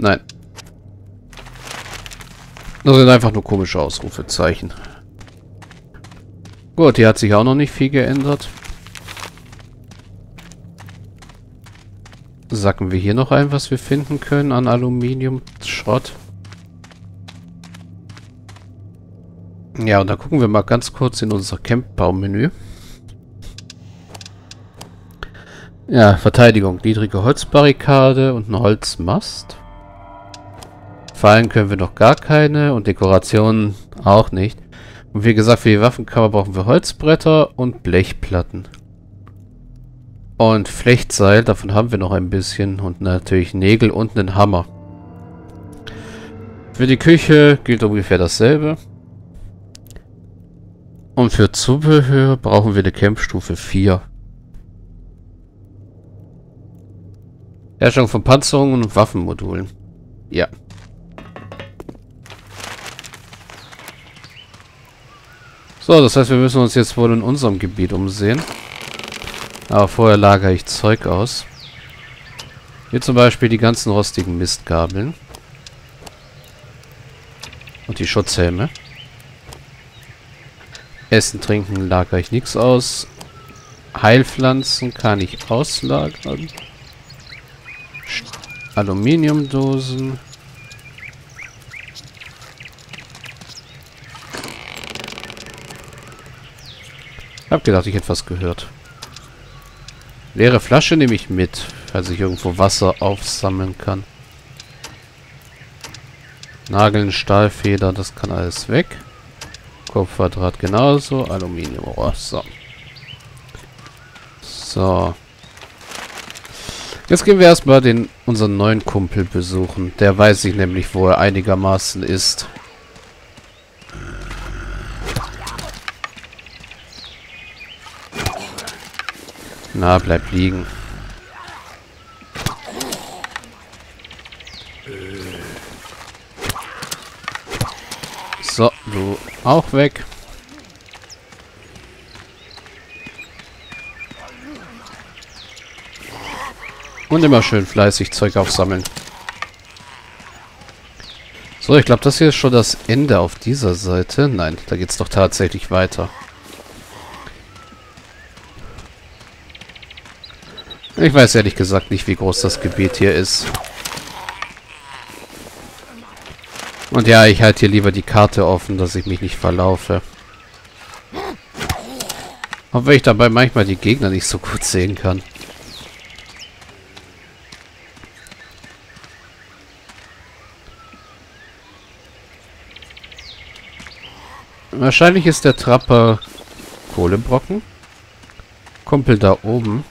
Nein. Das sind einfach nur komische Ausrufezeichen. Gut, hier hat sich auch noch nicht viel geändert. Sacken wir hier noch ein, was wir finden können an Aluminiumschrott. Ja, und dann gucken wir mal ganz kurz in unser Campbaumenü. Ja, Verteidigung. Niedrige Holzbarrikade und ein Holzmast. Fallen können wir noch gar keine und Dekorationen auch nicht. Und wie gesagt, für die Waffenkammer brauchen wir Holzbretter und Blechplatten. Und Flechtseil, davon haben wir noch ein bisschen. Und natürlich Nägel und einen Hammer. Für die Küche gilt ungefähr dasselbe. Und für Zubehör brauchen wir eine Campstufe 4. Herstellung von Panzerungen und Waffenmodulen. Ja. So, das heißt, wir müssen uns jetzt wohl in unserem Gebiet umsehen. Aber vorher lagere ich Zeug aus. Hier zum Beispiel die ganzen rostigen Mistgabeln. Und die Schutzhelme. Essen, Trinken lagere ich nichts aus. Heilpflanzen kann ich auslagern. Aluminiumdosen. Hab gedacht, ich hätte was gehört. Leere Flasche nehme ich mit, falls ich irgendwo Wasser aufsammeln kann. Nageln, Stahlfeder, das kann alles weg. Kupferdraht genauso, Aluminiumrohr, so. So. Jetzt gehen wir erstmal unseren neuen Kumpel besuchen. Der weiß ich nämlich, wo er einigermaßen ist. Na, bleib liegen. So, du auch weg. Und immer schön fleißig Zeug aufsammeln. So, ich glaube, das hier ist schon das Ende auf dieser Seite. Nein, da geht's doch tatsächlich weiter. Ich weiß ehrlich gesagt nicht, wie groß das Gebiet hier ist. Und ja, ich halte hier lieber die Karte offen, dass ich mich nicht verlaufe. Obwohl ich dabei manchmal die Gegner nicht so gut sehen kann. Wahrscheinlich ist der Trapper Kohlebrocken. Kumpel da oben.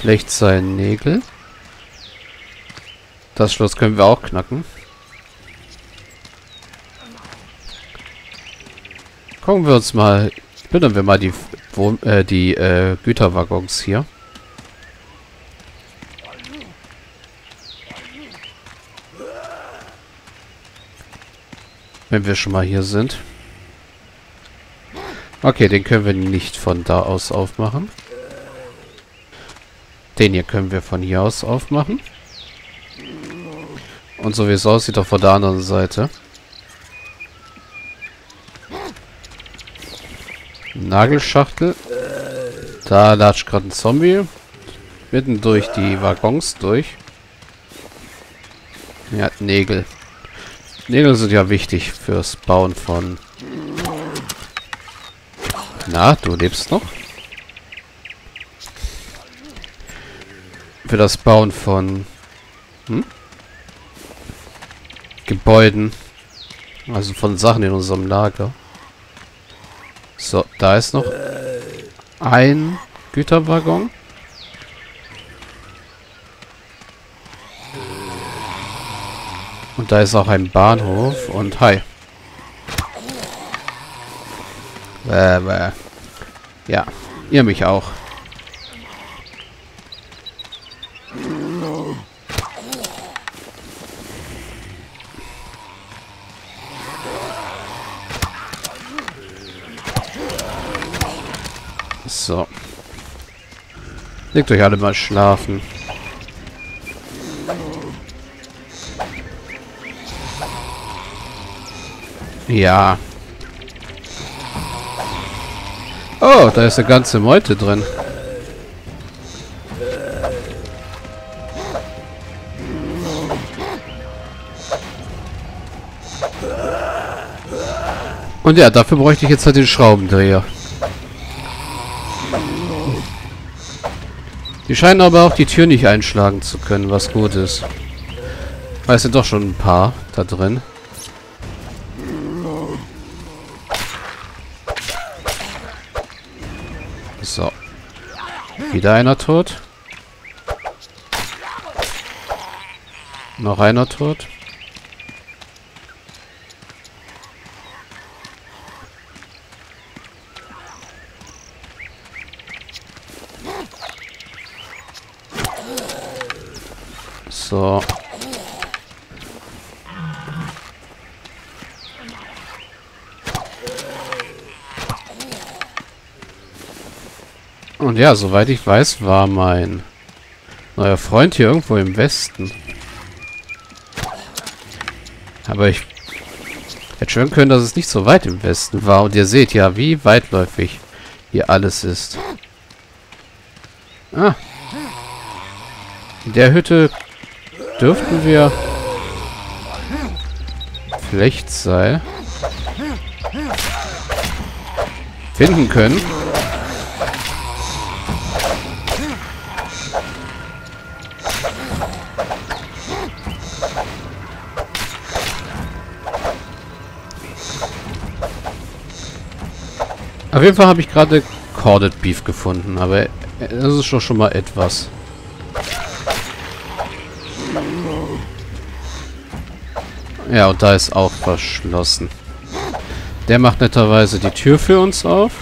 Vielleicht sein Nägel. Das Schloss können wir auch knacken. Gucken wir uns mal, plündern wir mal die, Güterwaggons hier. Wenn wir schon mal hier sind. Okay, den können wir nicht von da aus aufmachen. Den hier können wir von hier aus aufmachen. Und so wie es aussieht, auch von der anderen Seite. Nagelschachtel. Da latscht gerade ein Zombie. Mitten durch die Waggons durch. Ja, Nägel. Nägel sind ja wichtig fürs Bauen von... Na, du lebst noch? Für das Bauen von... Gebäuden. Also von Sachen in unserem Lager. So, da ist noch ein Güterwaggon. Und da ist auch ein Bahnhof. Und hi. Ja, ihr mich auch. So. Legt euch alle mal schlafen. Ja. Oh, da ist eine ganze Meute drin. Und ja, dafür bräuchte ich jetzt halt den Schraubendreher. Die scheinen aber auch die Tür nicht einschlagen zu können, was gut ist. Weil es sind doch schon ein paar da drin. So. Wieder einer tot. Noch einer tot. So. Und ja, soweit ich weiß, war mein neuer Freund hier irgendwo im Westen. Aber ich hätte schwören können, dass es nicht so weit im Westen war. Und ihr seht ja, wie weitläufig hier alles ist. Ah. In der Hütte dürften wir Flechtseil finden können. Auf jeden Fall habe ich gerade Corned Beef gefunden, aber das ist schon mal etwas. Ja, und da ist auch verschlossen. Der macht netterweise die Tür für uns auf.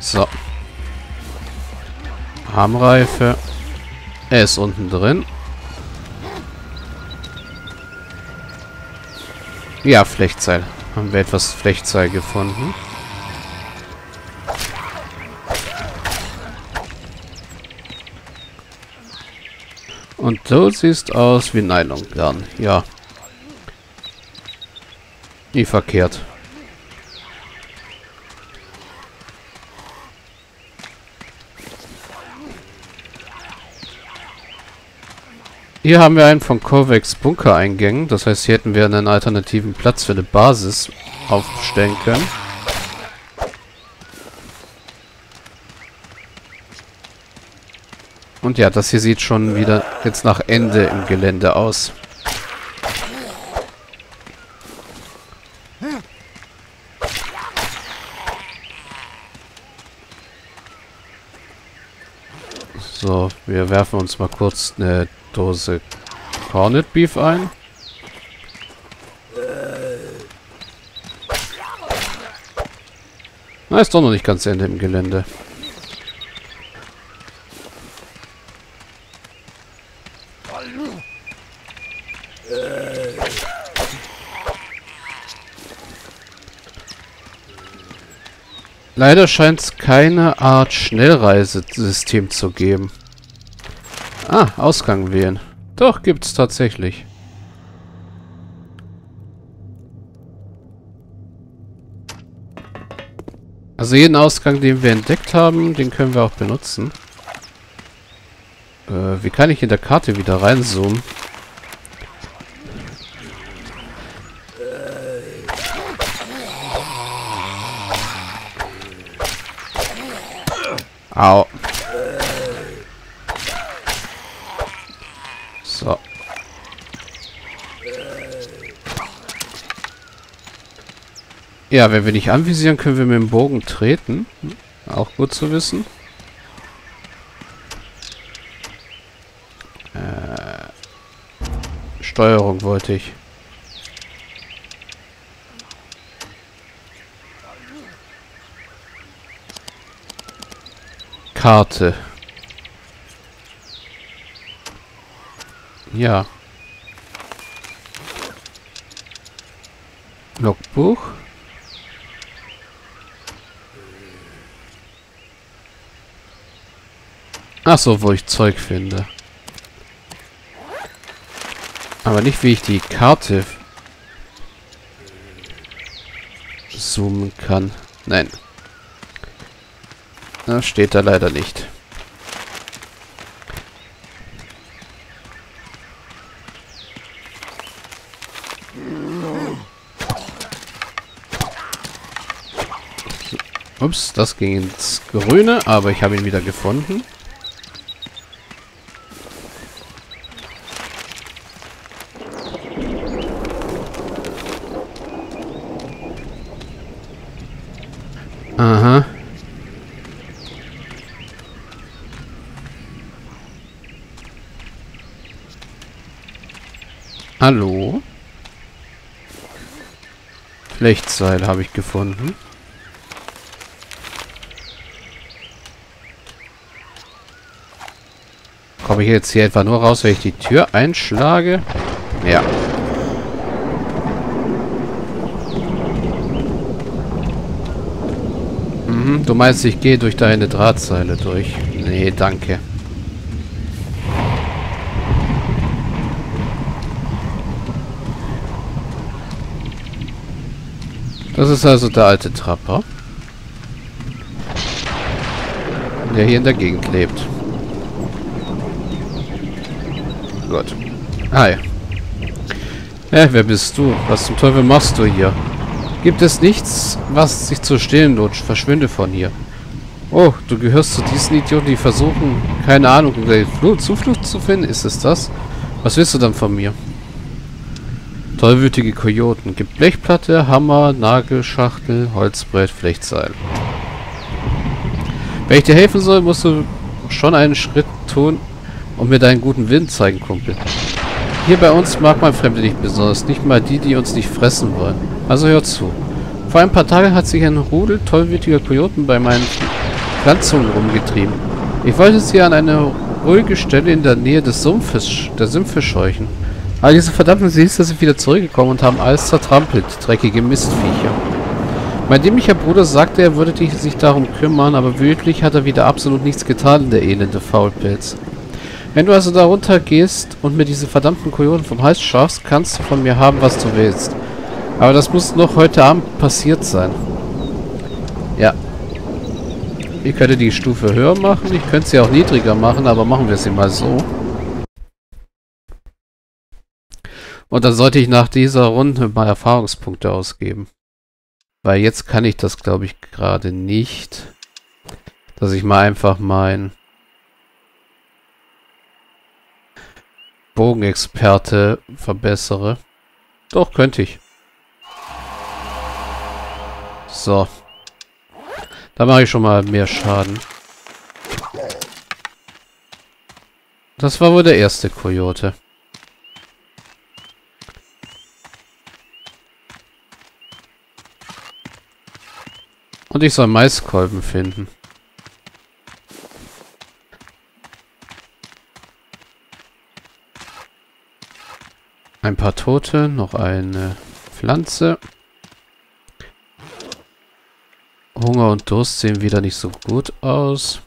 So. Armreife. Er ist unten drin. Ja, Flechtseil. Haben wir etwas Flechtseil gefunden. Und du siehst aus wie Nylongarn. Ja. Nie verkehrt. Hier haben wir einen von Kovacs Bunkereingängen. Das heißt, hier hätten wir einen alternativen Platz für eine Basis aufstellen können. Und ja, das hier sieht schon wieder jetzt nach Ende im Gelände aus. So, wir werfen uns mal kurz eine Dose Corned Beef ein. Na, ist doch noch nicht ganz Ende im Gelände. Leider scheint es keine Art Schnellreisesystem zu geben. Ah, Ausgang wählen. Doch, gibt's tatsächlich. Also jeden Ausgang, den wir entdeckt haben, den können wir auch benutzen. Wie kann ich in der Karte wieder reinzoomen? Au. So. Ja, wenn wir nicht anvisieren, können wir mit dem Bogen treten. Auch gut zu wissen. Steuerung wollte ich. Karte. Ja. Logbuch. Ach so, wo ich Zeug finde. Aber nicht, wie ich die Karte zoomen kann. Nein. Das steht da leider nicht. Ups, das ging ins Grüne, aber ich habe ihn wieder gefunden. Aha. Hallo? Flechtseil habe ich gefunden. Komme ich jetzt hier etwa nur raus, wenn ich die Tür einschlage? Ja. Mhm, du meinst, ich gehe durch deine Drahtseile durch? Nee, danke. Das ist also der alte Trapper, der hier in der Gegend lebt. Gott. Hi. Hä, wer bist du? Was zum Teufel machst du hier? Gibt es nichts, was sich zu stehlen lohnt? Verschwinde von hier. Oh, du gehörst zu diesen Idioten, die versuchen, keine Ahnung, Zuflucht zu finden? Ist es das? Was willst du dann von mir? Tollwütige Kojoten. Gibt Blechplatte, Hammer, Nagelschachtel, Holzbrett, Flechtseil. Wenn ich dir helfen soll, musst du schon einen Schritt tun und mir deinen guten Willen zeigen, Kumpel. Hier bei uns mag man Fremde nicht besonders. Nicht mal die, die uns nicht fressen wollen. Also hör zu. Vor ein paar Tagen hat sich ein Rudel tollwütiger Kojoten bei meinen Pflanzungen rumgetrieben. Ich wollte sie an eine ruhige Stelle in der Nähe des Sumpfes scheuchen. All diese verdammten Siester sind wieder zurückgekommen und haben alles zertrampelt. Dreckige Mistviecher. Mein dämlicher Bruder sagte, er würde sich darum kümmern, aber wirklich hat er wieder absolut nichts getan, der elende Faulpilz. Wenn du also da runter gehst und mir diese verdammten Kojoten vom Hals schaffst, kannst du von mir haben, was du willst. Aber das muss noch heute Abend passiert sein. Ja. Ich könnte die Stufe höher machen, ich könnte sie auch niedriger machen, aber machen wir sie mal so. Und dann sollte ich nach dieser Runde mal Erfahrungspunkte ausgeben. Weil jetzt kann ich das, glaube ich, gerade nicht. Dass ich mal einfach mein Bogenexperte verbessere. Doch, könnte ich. So. Da mache ich schon mal mehr Schaden. Das war wohl der erste Kojote. Und ich soll Maiskolben finden. Ein paar Tote, noch eine Pflanze. Hunger und Durst sehen wieder nicht so gut aus.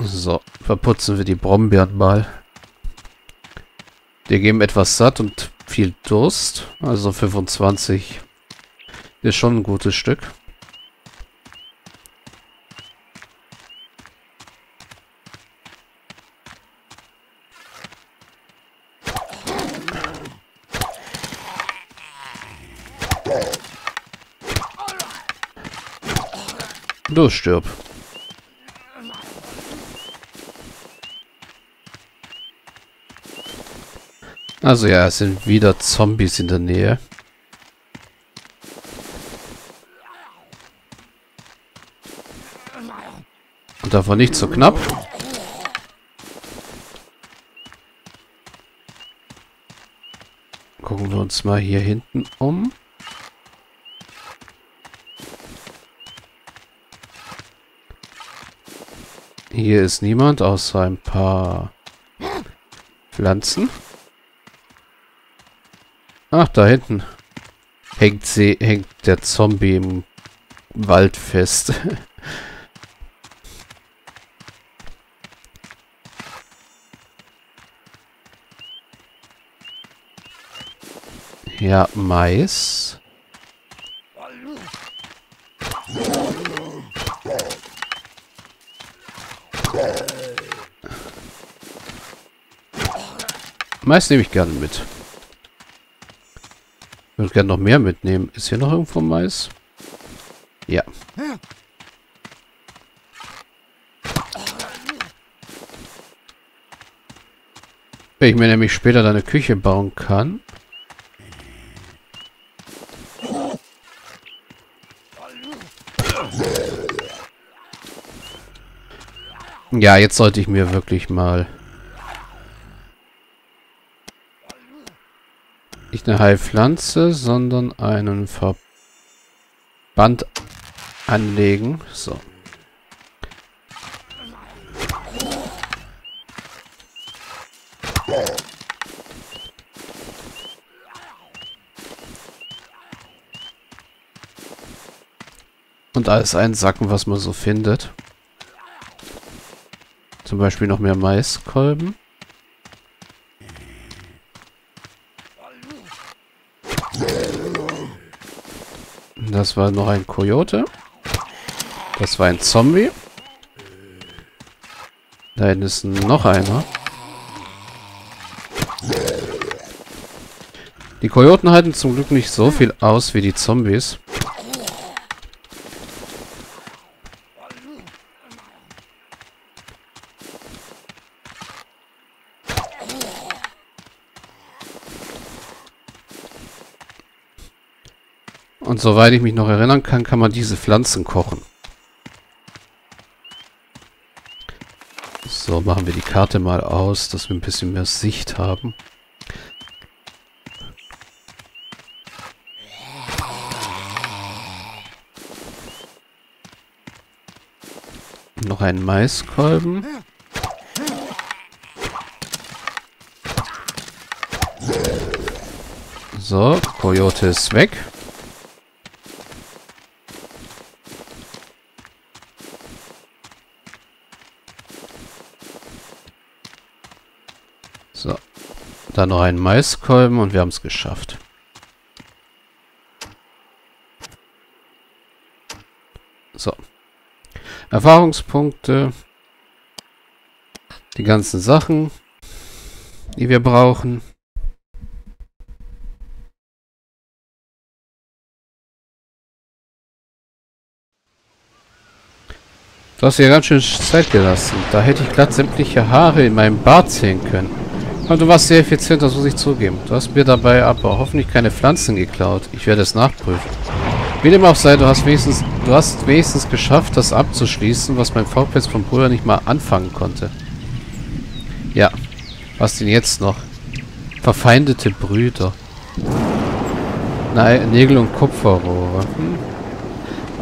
So, verputzen wir die Brombeeren mal. Die geben etwas satt und viel Durst. Also 25 ist schon ein gutes Stück. Du stirb. Also ja, es sind wieder Zombies in der Nähe. Und davon nicht so knapp. Gucken wir uns mal hier hinten um. Hier ist niemand, außer ein paar Pflanzen. Ach, da hinten hängt der Zombie im Wald fest. Ja, Mais. Mais nehme ich gerne mit. Ich würde gerne noch mehr mitnehmen. Ist hier noch irgendwo Mais? Ja. Wenn ich mir nämlich später dann eine Küche bauen kann. Ja, jetzt sollte ich mir wirklich mal nicht eine Heilpflanze, sondern einen Verband anlegen. So. Und alles einsacken, was man so findet. Zum Beispiel noch mehr Maiskolben. Das war noch ein Kojote. Das war ein Zombie. Da hinten ist noch einer. Die Kojoten halten zum Glück nicht so viel aus wie die Zombies. Und soweit ich mich noch erinnern kann, kann man diese Pflanzen kochen. So, machen wir die Karte mal aus, dass wir ein bisschen mehr Sicht haben. Noch ein Maiskolben. So, Kojote ist weg. So, dann noch ein Maiskolben und wir haben es geschafft. So. Erfahrungspunkte. Die ganzen Sachen, die wir brauchen. Du hast dir ganz schön Zeit gelassen. Da hätte ich glatt sämtliche Haare in meinem Bart sehen können. Und du warst sehr effizient, das muss ich zugeben. Du hast mir dabei aber hoffentlich keine Pflanzen geklaut. Ich werde es nachprüfen. Wie dem auch sei, du hast wenigstens geschafft, das abzuschließen, was mein Vorplatz vom Bruder nicht mal anfangen konnte. Ja, was denn jetzt noch? Verfeindete Brüder. Nein, Nägel und Kupferrohre.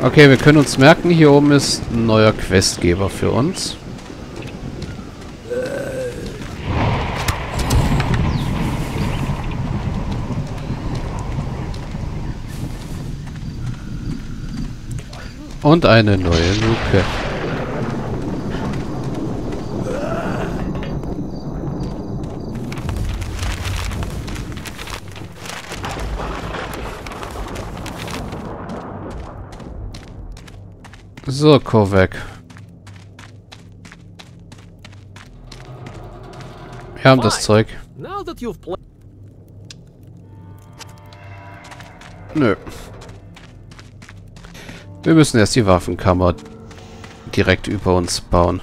Okay, wir können uns merken, hier oben ist ein neuer Questgeber für uns. Und eine neue Luke. So, Kovacs. Wir haben das Zeug. Nö. Wir müssen erst die Waffenkammer direkt über uns bauen.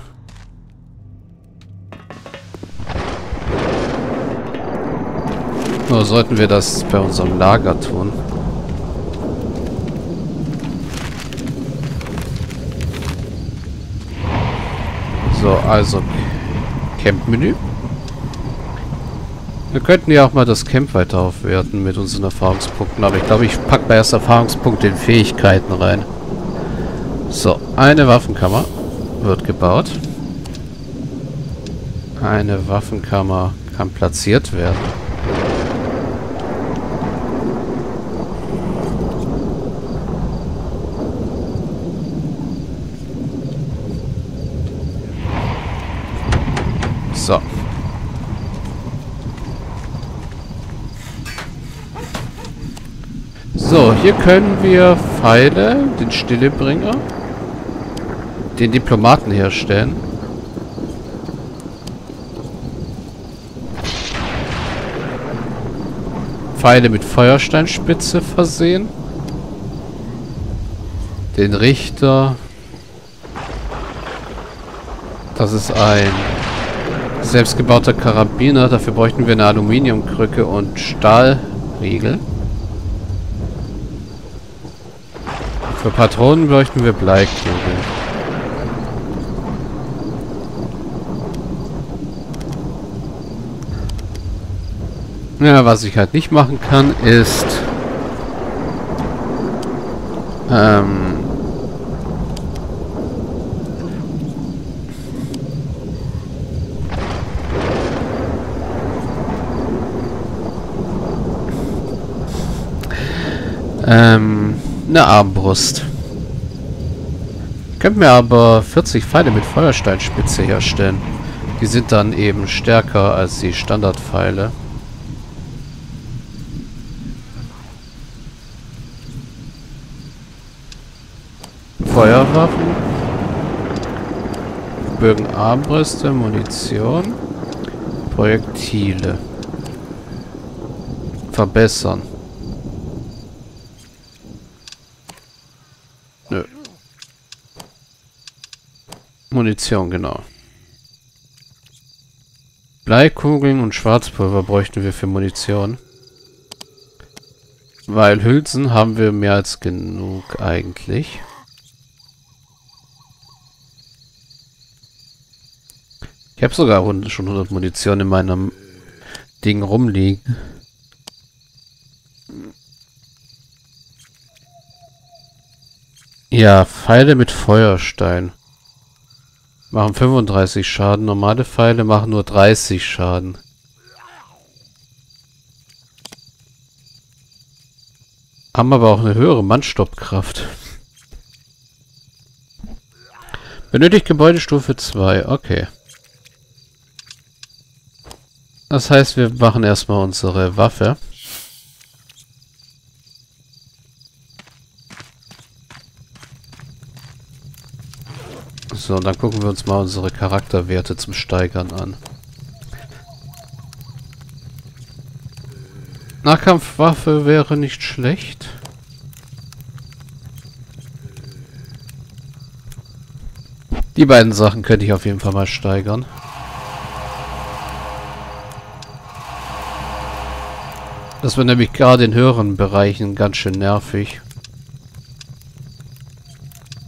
Nur sollten wir das bei unserem Lager tun. So, also Camp-Menü. Wir könnten ja auch mal das Camp weiter aufwerten mit unseren Erfahrungspunkten, aber ich glaube, ich packe bei erst Erfahrungspunkte in Fähigkeiten rein. So, eine Waffenkammer wird gebaut. Eine Waffenkammer kann platziert werden. So. hier können wir Pfeile, den Stillebringer, den Diplomaten herstellen. Pfeile mit Feuersteinspitze versehen. Den Richter. Das ist ein selbstgebauter Karabiner. Dafür bräuchten wir eine Aluminiumkrücke und Stahlriegel. Für Patronen bräuchten wir Bleikugeln. Ja, was ich halt nicht machen kann, ist eine Armbrust. Ich könnte mir aber 40 Pfeile mit Feuersteinspitze herstellen. Die sind dann eben stärker als die Standardpfeile. Feuerwaffen, Bögenarmbrüste, Munition, Projektile. Verbessern. Nö. Munition, genau. Bleikugeln und Schwarzpulver bräuchten wir für Munition. Weil Hülsen haben wir mehr als genug eigentlich. Ich habe sogar schon 100 Munition in meinem Ding rumliegen. Ja, Pfeile mit Feuerstein. Machen 35 Schaden. Normale Pfeile machen nur 30 Schaden. Haben aber auch eine höhere Mannstoppkraft. Benötigt Gebäudestufe 2. Okay. Das heißt, wir machen erstmal unsere Waffe. So, und dann gucken wir uns mal unsere Charakterwerte zum Steigern an. Nahkampfwaffe wäre nicht schlecht. Die beiden Sachen könnte ich auf jeden Fall mal steigern. Das wird nämlich gerade in höheren Bereichen ganz schön nervig.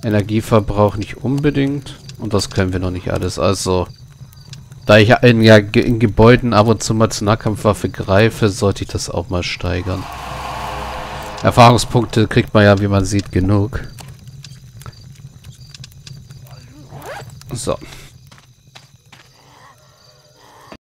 Energieverbrauch nicht unbedingt. Und das können wir noch nicht alles. Also, da ich in Gebäuden ab und zu mal zur Nahkampfwaffe greife, sollte ich das auch mal steigern. Erfahrungspunkte kriegt man ja, wie man sieht, genug. So.